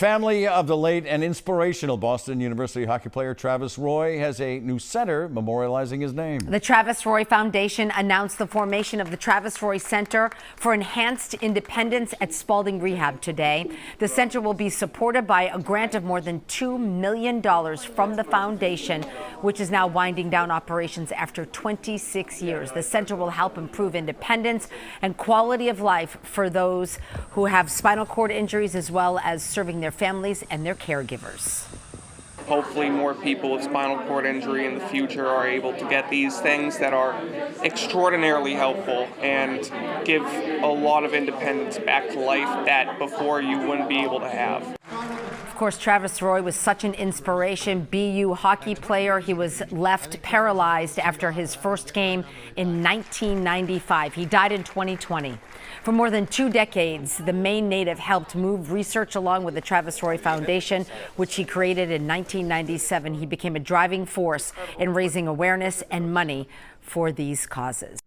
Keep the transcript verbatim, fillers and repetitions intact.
Family of the late and inspirational Boston University hockey player Travis Roy has a new center memorializing his name. The Travis Roy Foundation announced the formation of the Travis Roy Center for Enhanced Independence at Spaulding Rehab today. The center will be supported by a grant of more than two million dollars from the foundation, which is now winding down operations after twenty-six years. The center will help improve independence and quality of life for those who have spinal cord injuries, as well as serving their families and their caregivers. Hopefully more people with spinal cord injury in the future are able to get these things that are extraordinarily helpful and give a lot of independence back to life that before you wouldn't be able to have. Of course, Travis Roy was such an inspiration. B U hockey player. He was left paralyzed after his first game in nineteen ninety-five. He died in twenty twenty. For more than two decades, the Maine native helped move research along with the Travis Roy Foundation, which he created in nineteen ninety-seven. He became a driving force in raising awareness and money for these causes.